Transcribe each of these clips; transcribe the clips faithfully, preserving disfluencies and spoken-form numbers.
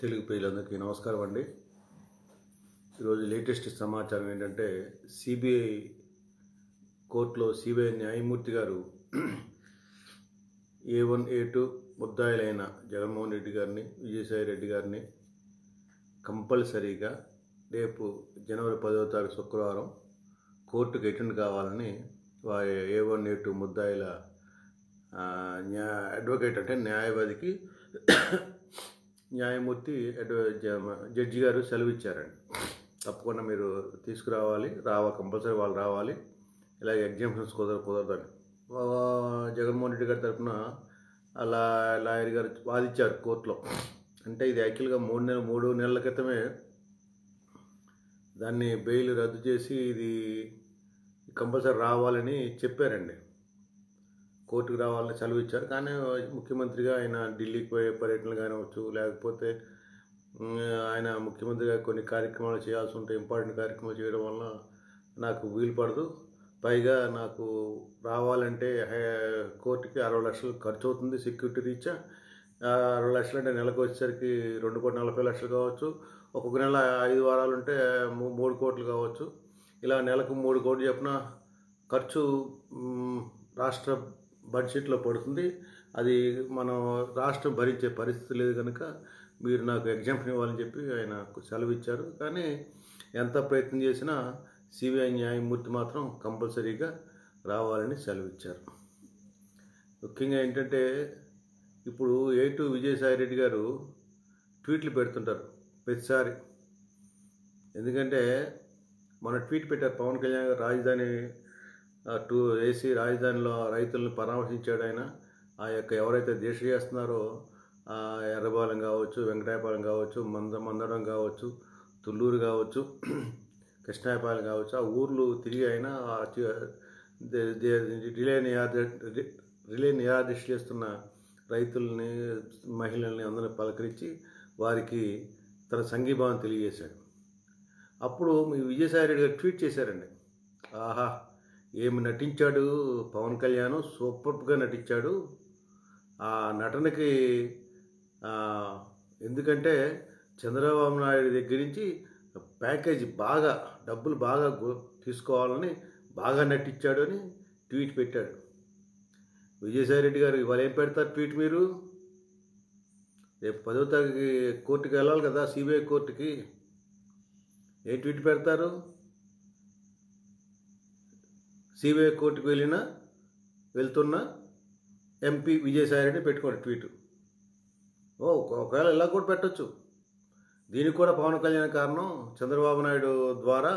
తెలుగు ప్రియులందరికీ నమస్కారం అండి. ఈరోజు లేటెస్ట్ సమాచారం ఏంటంటే సిబిఐ కోర్టులో సిబిఐ న్యాయమూర్తి గారు ఏ వన్ ఏ టూ ముద్దాయిలైన జగన్మోహన్ రెడ్డి గారిని, విజయసాయి రెడ్డి గారిని కంపల్సరీగా రేపు జనవరి పదవ తారీఖు శుక్రవారం కోర్టుకు అటెండ్ కావాలని వారి ఏ వన్ ఏ టూ ముద్దాయిల న్యాయ అడ్వకేట్ అంటే న్యాయవాదికి న్యాయమూర్తి అడ్వ జడ్జి గారు సెలవిచ్చారండి. తప్పకుండా మీరు తీసుకురావాలి, రావా కంపల్సరీ వాళ్ళు రావాలి, ఇలాగే ఎగ్జామ్షన్స్ కుదర కుదరదని జగన్మోహన్ రెడ్డి గారి తరఫున అలా లాయర్ గారు వాదించారు కోర్టులో. అంటే ఇది యాక్చువల్గా మూడు నెల మూడు నెలల క్రితమే దాన్ని బెయిల్ రద్దు చేసి ఇది కంపల్సరీ రావాలని చెప్పారండి, కోర్టుకు రావాలని సెలవు ఇచ్చారు. కానీ ముఖ్యమంత్రిగా ఆయన ఢిల్లీకి పోయే పర్యటనలు కానివచ్చు, లేకపోతే ఆయన ముఖ్యమంత్రిగా కొన్ని కార్యక్రమాలు చేయాల్సి ఉంటాయి, ఇంపార్టెంట్ కార్యక్రమాలు చేయడం వల్ల నాకు వీలు పడదు, పైగా నాకు రావాలంటే కోర్టుకి అరవై లక్షలు ఖర్చు అవుతుంది సెక్యూరిటీ రీచ్. అరవై లక్షలు అంటే నెలకు వచ్చేసరికి రెండు కోట్ల నలభై లక్షలు కావచ్చు, ఒక్కొక్క నెల ఐదు వారాలు ఉంటే మూడు కోట్లు కావచ్చు, ఇలా నెలకు మూడు కోట్లు చెప్పిన ఖర్చు రాష్ట్ర బడ్జెట్లో పడుతుంది. అది మనం రాష్ట్రం భరించే పరిస్థితి లేదు కనుక మీరు నాకు ఎగ్జాంప్షన్ ఇవ్వాలని చెప్పి ఆయన సెలవు ఇచ్చారు. కానీ ఎంత ప్రయత్నం చేసినా సిబిఐ న్యాయమూర్తి మాత్రం కంపల్సరీగా రావాలని సెలవు ఇచ్చారు. ముఖ్యంగా ఏంటంటే ఇప్పుడు ఏటు విజయసాయి రెడ్డి గారు ట్వీట్లు పెడుతుంటారు ప్రతిసారి. ఎందుకంటే మన ట్వీట్ పెట్టారు, పవన్ కళ్యాణ్ గారు రాజధాని టూ వేసి రాజధానిలో రైతులను పరామర్శించాడు ఆయన. ఆ యొక్క ఎవరైతే దీక్ష చేస్తున్నారో ఎర్రబాలెం కావచ్చు, వెంకటాయపాలెం కావచ్చు, మంద మందడం కావచ్చు, తుళ్ళూరు కావచ్చు, కృష్ణాయపాలెం కావచ్చు, ఆ ఊర్లు తిరిగి ఆయన రిలే నియాద రిలే నియాదీక్ష చేస్తున్న రైతుల్ని, మహిళల్ని అందరిని పలకరించి వారికి తన సంఘీభావం తెలియజేశాడు. అప్పుడు మీ విజయసాయి రెడ్డి గారు ట్వీట్ చేశారండి, ఆహా ఏమి నటించాడు పవన్ కళ్యాణ్, సూపర్గా నటించాడు. ఆ నటనకి ఎందుకంటే చంద్రబాబు నాయుడు దగ్గర నుంచి ప్యాకేజీ బాగా డబ్బులు బాగా తీసుకోవాలని బాగా నటించాడు అని ట్వీట్ పెట్టాడు. విజయసాయి రెడ్డి గారు ఇవాళ ఏం పెడతారు ట్వీట్? మీరు రేపు పదో తారీఖు కోర్టుకి వెళ్ళాలి కదా, సిబిఐ కోర్టుకి, ఏ ట్వీట్ పెడతారు? సిబిఐ కోర్టుకు వెళ్ళిన వెళ్తున్న ఎంపీ విజయసాయి రెడ్డి పెట్టుకోండి ట్వీట్. ఓ ఒకవేళ ఇలా కూడా పెట్టచ్చు. దీనికి కూడా పవన్ కళ్యాణ్ కారణం, చంద్రబాబు నాయుడు ద్వారా,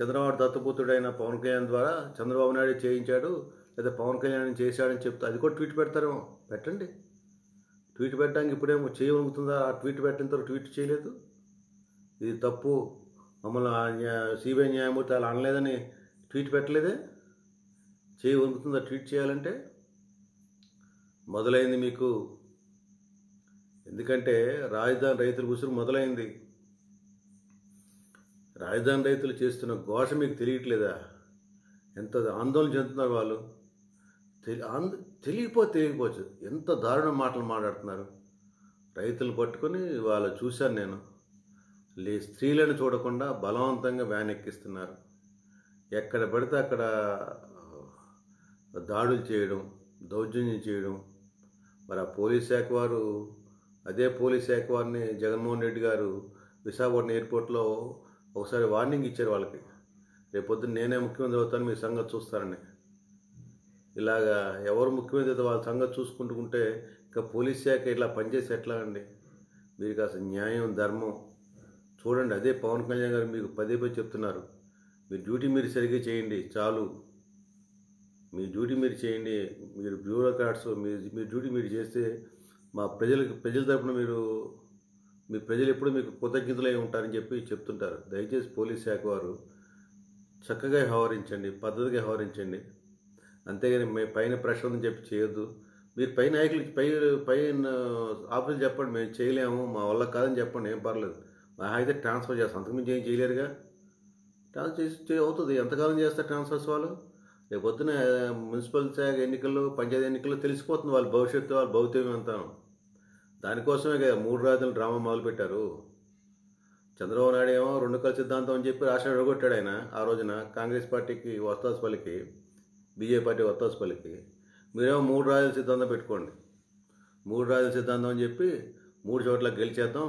చంద్రబాబు దత్తపుత్రుడైన పవన్ కళ్యాణ్ ద్వారా చంద్రబాబు నాయుడు చేయించాడు లేదా పవన్ కళ్యాణ్ చేశాడని చెప్తే అది కూడా ట్వీట్ పెడతారేమో. పెట్టండి, ట్వీట్ పెట్టడానికి ఇప్పుడేమో చేయగలుగుతుందా? ఆ ట్వీట్ పెట్టిన తర్వాత ట్వీట్ చేయలేదు, ఇది తప్పు, మమ్మల్ని సిబిఐ న్యాయమూర్తి అలా అనలేదని ట్వీట్ పెట్టలేదే, చేయగలుగుతుందా? ట్వీట్ చేయాలంటే మొదలైంది మీకు, ఎందుకంటే రాజధాని రైతుల ఉసురు మొదలైంది. రాజధాని రైతులు చేస్తున్న ఘోష మీకు తెలియట్లేదా? ఎంత ఆందోళన చెందుతున్నారు వాళ్ళు, తెలి ఆంద తెలియపో తెలియకపోవచ్చు ఎంత దారుణ మాటలు మాట్లాడుతున్నారు. రైతులు పట్టుకొని వాళ్ళు చూశాను నేను, లే స్త్రీలను చూడకుండా బలవంతంగా వ్యాన్ ఎక్కిస్తున్నారు, ఎక్కడ పడితే అక్కడ దాడులు చేయడం, దౌర్జన్యం చేయడం. మరి ఆ పోలీస్ శాఖ వారు, అదే పోలీస్ శాఖ వారిని జగన్మోహన్ రెడ్డి గారు విశాఖపట్నం ఎయిర్పోర్ట్లో ఒకసారి వార్నింగ్ ఇచ్చారు వాళ్ళకి, రేపొద్దున నేనే ముఖ్యమంత్రి అవుతాను మీ సంగతి చూస్తారని. ఇలాగా ఎవరు ముఖ్యమంత్రి అయితే వాళ్ళ సంగతి చూసుకుంటూ ఉంటే ఇంకా పోలీస్ శాఖ ఇలా పనిచేసి ఎట్లా అండి? మీరు కాస్త న్యాయం ధర్మం చూడండి. అదే పవన్ కళ్యాణ్ గారు మీకు పదే పదే చెప్తున్నారు, మీ డ్యూటీ మీరు సరిగ్గా చేయండి చాలు, మీ డ్యూటీ మీరు చేయండి, మీరు బ్యూరోక్రాట్స్, మీ మీ డ్యూటీ మీరు చేస్తే మా ప్రజలకు ప్రజల తరపున మీరు మీ ప్రజలు ఎప్పుడు మీకు కృతజ్ఞతలై ఉంటారని చెప్పి చెప్తుంటారు. దయచేసి పోలీస్ శాఖ వారు చక్కగా వ్యవహరించండి, పద్ధతిగా వ్యవహరించండి, అంతేగాని మేము పైన ప్రెషర్ ఉందని చెప్పి చేయొద్దు. మీరు పై నాయకులు పై పైన ఆఫీసులు చెప్పండి, మేము చేయలేము మా వల్ల కాదని చెప్పండి, ఏం పర్లేదు, మా అయితే ట్రాన్స్ఫర్ చేస్తాం, అంతకుమించి ఏం చేయలేరుగా. ట్రాన్స్ఫర్ అవుతుంది. ఎంతకాలం చేస్తారు ట్రాన్స్ఫర్స్ వాళ్ళు? రేపు పొద్దున మున్సిపల్ శాఖ ఎన్నికల్లో, పంచాయతీ ఎన్నికల్లో తెలిసిపోతుంది వాళ్ళ భవిష్యత్తు, వాళ్ళ భౌతికం అంతాను. దానికోసమే కదా మూడు రాజులు డ్రామా మొదలుపెట్టారు. చంద్రబాబు నాయుడు ఏమో రెండు కళ్ళ సిద్ధాంతం అని చెప్పి రాష్ట్రం ఎడగొట్టాడు ఆయన. ఆ రోజున కాంగ్రెస్ పార్టీకి వత్తాసు పలికి, బీజేపీ పార్టీ వత్తాసు పలికి, మీరేమో మూడు రాజుల సిద్ధాంతం పెట్టుకోండి. మూడు రాజుల సిద్ధాంతం అని చెప్పి మూడు చోట్ల గెలిచేద్దాం,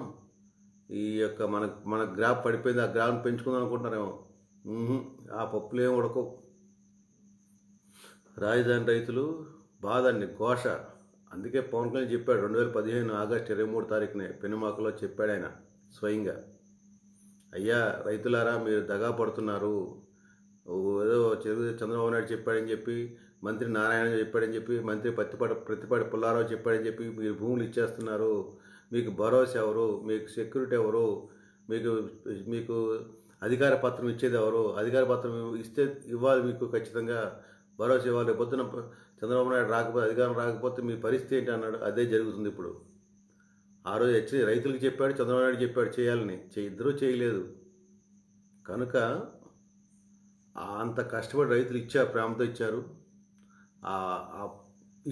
ఈ యొక్క మన మన గ్రాఫ్ పడిపోయింది, ఆ గ్రాఫ్ పెంచుకుందాం అనుకుంటున్నారేమో. ఆ పప్పులు ఏమి ఉడకవు. రాజధాని రైతులు బాధ అండి, ఘోష. అందుకే పవన్ కళ్యాణ్ చెప్పాడు రెండు వేల పదిహేను ఆగస్టు ఇరవై మూడు తారీఖునే పెనుమాకలో చెప్పాడు ఆయన స్వయంగా, అయ్యా రైతులారా మీరు దగా పడుతున్నారు, ఏదో చంద్రబాబు నాయుడు చెప్పాడని చెప్పి, మంత్రి నారాయణ చెప్పాడని చెప్పి, మంత్రి పత్తిపాటి ప్రత్తిపాటి పుల్లారావు చెప్పాడని చెప్పి మీరు భూములు ఇచ్చేస్తున్నారు, మీకు భరోసా ఎవరు, మీకు సెక్యూరిటీ ఎవరు, మీకు మీకు అధికార పత్రం ఇచ్చేది ఎవరు, అధికార పత్రం ఇస్తే ఇవ్వాలి మీకు, ఖచ్చితంగా భరోసా ఇవ్వాలి. పొద్దున చంద్రబాబు నాయుడు రాకపోతే, అధికారం రాకపోతే మీ పరిస్థితి ఏంటి అన్నాడు. అదే జరుగుతుంది ఇప్పుడు. ఆ రోజు హెచ్చరి రైతులకు చెప్పాడు, చంద్రబాబు నాయుడు చెప్పాడు చేయాలని, ఇద్దరూ చేయలేదు. కనుక అంత కష్టపడి రైతులు ఇచ్చారు, ప్రేమతో ఇచ్చారు.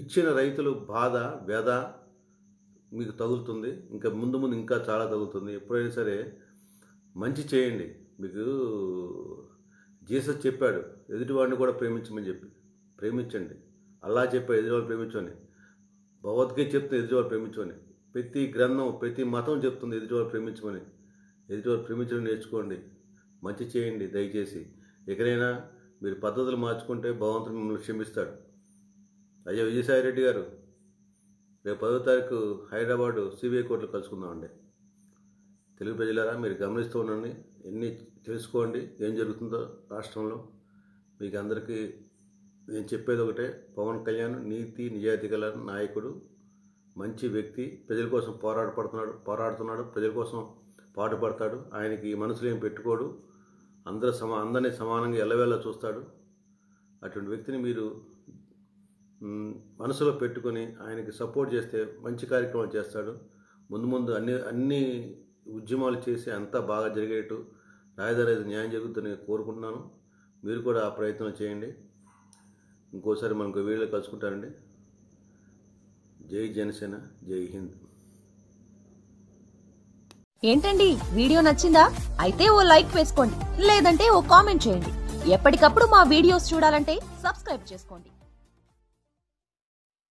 ఇచ్చిన రైతులు బాధ వ్యధ మీకు తగులుతుంది, ఇంకా ముందు ముందు ఇంకా చాలా తగులుతుంది. ఎప్పుడైనా సరే మంచి చేయండి. మీకు జీసస్ చెప్పాడు ఎదుటివాడిని కూడా ప్రేమించమని చెప్పి, ప్రేమించండి. అల్లా చెప్పాడు ఎదుటివాడిని ప్రేమించమని, భగవద్గీత చెప్తుంది ఎదుటివాడు ప్రేమించమని, ప్రతి గ్రంథం ప్రతి మతం చెప్తుంది ఎదుటివాడు ప్రేమించమని. ఎదుటివాడు ప్రేమించడం నేర్చుకోండి, మంచి చేయండి దయచేసి. ఎక్కడైనా మీరు పద్ధతులు మార్చుకుంటే భగవంతుడు మిమ్మల్ని క్షమిస్తాడు. అయ్యా విజయసాయి రెడ్డి గారు, రేపు పదో తారీఖు హైదరాబాదు సిబిఐ కోర్టులో కలుసుకుందామండి. తెలుగు ప్రజలారా మీరు గమనిస్తూ ఉండండి, ఎన్ని తెలుసుకోండి ఏం జరుగుతుందో రాష్ట్రంలో. మీకు అందరికీ నేను చెప్పేది ఒకటే, పవన్ కళ్యాణ్ నీతి నిజాయితీ గల నాయకుడు, మంచి వ్యక్తి, ప్రజల కోసం పోరాటపడుతున్నాడు పోరాడుతున్నాడు ప్రజల కోసం పాటుపడతాడు. ఆయనకి మనసులో ఏం పెట్టుకోడు, అందరూ సమా అందరినీ సమానంగా ఎల్లవేళ చూస్తాడు. అటువంటి వ్యక్తిని మీరు మనసులో పెట్టుకొని ఆయనకి సపోర్ట్ చేస్తే మంచి కార్యక్రమాలు చేస్తాడు. ముందు ముందు అన్ని అన్ని ఉద్యమాలు చేసి అంతా బాగా జరిగేట్టు రాయదారి న్యాయం జరుగుతుందని కోరుకుంటున్నాను. మీరు కూడా ఆ ప్రయత్నం చేయండి. ఇంకోసారి మనకు వీడియోలో కలుసుకుంటారండి. జై జనసేన, జై హింద్. ఏంటండి వీడియో నచ్చిందా? అయితే ఓ లైక్ వేసుకోండి, లేదంటే ఓ కామెంట్ చేయండి. ఎప్పటికప్పుడు మా వీడియోస్ చూడాలంటే సబ్స్క్రైబ్ చేసుకోండి.